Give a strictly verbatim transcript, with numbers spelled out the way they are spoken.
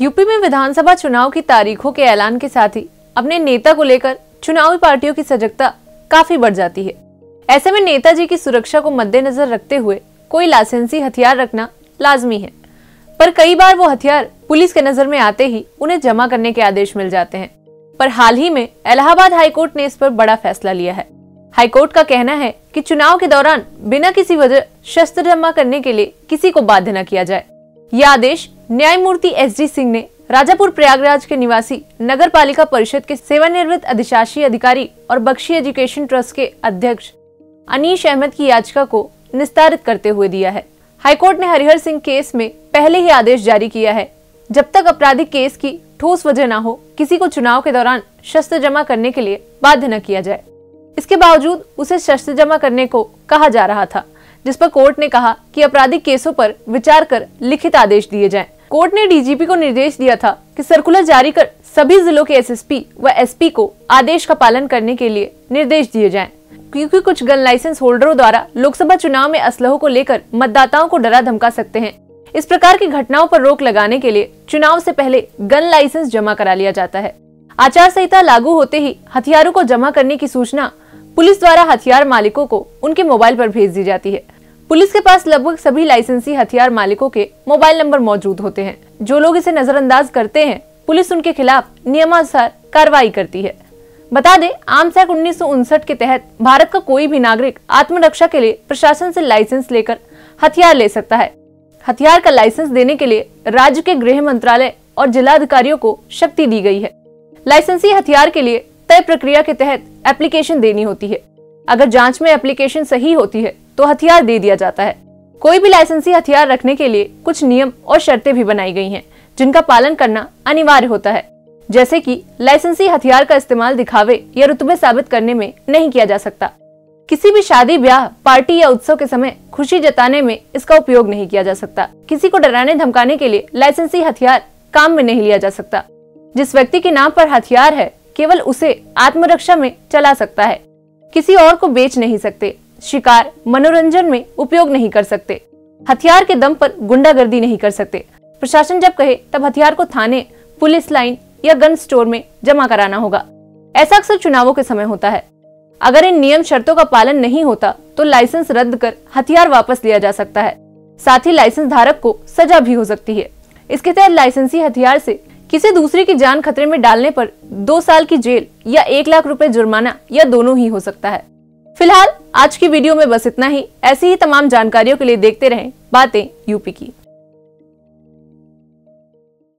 UP में विधानसभा चुनाव की तारीखों के ऐलान के साथ ही अपने नेता को लेकर चुनावी पार्टियों की सजगता काफी बढ़ जाती है। ऐसे में नेताजी की सुरक्षा को मद्देनजर रखते हुए कोई लाइसेंसी हथियार रखना लाजमी है, पर कई बार वो हथियार पुलिस के नजर में आते ही उन्हें जमा करने के आदेश मिल जाते हैं। पर हाल ही में इलाहाबाद हाईकोर्ट ने इस पर बड़ा फैसला लिया है। हाईकोर्ट का कहना है कि चुनाव के दौरान बिना किसी वजह शस्त्र जमा करने के लिए किसी को बाध्य न किया जाए। यह आदेश न्यायमूर्ति एस डी सिंह ने राजापुर प्रयागराज के निवासी नगर पालिका परिषद के सेवानिवृत्त अधिशासी अधिकारी और बख्शी एजुकेशन ट्रस्ट के अध्यक्ष अनीस अहमद की याचिका को निस्तारित करते हुए दिया है। हाईकोर्ट ने हरिहर सिंह केस में पहले ही आदेश जारी किया है, जब तक आपराधिक केस की ठोस वजह न हो किसी को चुनाव के दौरान शस्त्र जमा करने के लिए बाध्य न किया जाए। इसके बावजूद उसे शस्त्र जमा करने को कहा जा रहा था, जिस पर कोर्ट ने कहा कि आपराधिक केसों पर विचार कर लिखित आदेश दिए जाएं। कोर्ट ने डीजीपी को निर्देश दिया था कि सर्कुलर जारी कर सभी जिलों के एसएसपी व एसपी को आदेश का पालन करने के लिए निर्देश दिए जाएं, क्योंकि कुछ गन लाइसेंस होल्डरों द्वारा लोकसभा चुनाव में असलहों को लेकर मतदाताओं को डरा धमका सकते हैं। इस प्रकार की घटनाओं पर रोक लगाने के लिए चुनाव से पहले गन लाइसेंस जमा करा लिया जाता है। आचार संहिता लागू होते ही हथियारों को जमा करने की सूचना पुलिस द्वारा हथियार मालिकों को उनके मोबाइल पर भेज दी जाती है। पुलिस के पास लगभग सभी लाइसेंसी हथियार मालिकों के मोबाइल नंबर मौजूद होते हैं। जो लोग इसे नजरअंदाज करते हैं, पुलिस उनके खिलाफ नियमानुसार कार्रवाई करती है। बता दें, आर्म्स एक्ट उन्नीस सौ उनसठ के तहत भारत का कोई भी नागरिक आत्मरक्षा के लिए प्रशासन से लाइसेंस लेकर हथियार ले सकता है। हथियार का लाइसेंस देने के लिए राज्य के गृह मंत्रालय और जिलाधिकारियों को शक्ति दी गई है। लाइसेंसी हथियार के लिए तय प्रक्रिया के तहत एप्लीकेशन देनी होती है। अगर जांच में एप्लीकेशन सही होती है तो हथियार दे दिया जाता है। कोई भी लाइसेंसी हथियार रखने के लिए कुछ नियम और शर्तें भी बनाई गई हैं, जिनका पालन करना अनिवार्य होता है, जैसे कि लाइसेंसी हथियार का इस्तेमाल दिखावे या रुतबे साबित करने में नहीं किया जा सकता। किसी भी शादी ब्याह, पार्टी या उत्सव के समय खुशी जताने में इसका उपयोग नहीं किया जा सकता। किसी को डराने धमकाने के लिए लाइसेंसी हथियार काम में नहीं लिया जा सकता। जिस व्यक्ति के नाम पर हथियार है केवल उसे आत्मरक्षा में चला सकता है। किसी और को बेच नहीं सकते। शिकार, मनोरंजन में उपयोग नहीं कर सकते। हथियार के दम पर गुंडागर्दी नहीं कर सकते। प्रशासन जब कहे तब हथियार को थाने, पुलिस लाइन या गन स्टोर में जमा कराना होगा। ऐसा अक्सर चुनावों के समय होता है। अगर इन नियम शर्तों का पालन नहीं होता तो लाइसेंस रद्द कर हथियार वापस लिया जा सकता है। साथ ही लाइसेंस धारक को सजा भी हो सकती है। इसके तहत लाइसेंसी हथियार से किसी दूसरे की जान खतरे में डालने पर दो साल की जेल या एक लाख रुपए जुर्माना या दोनों ही हो सकता है। फिलहाल आज की वीडियो में बस इतना ही। ऐसी ही तमाम जानकारियों के लिए देखते रहें बातें यूपी की।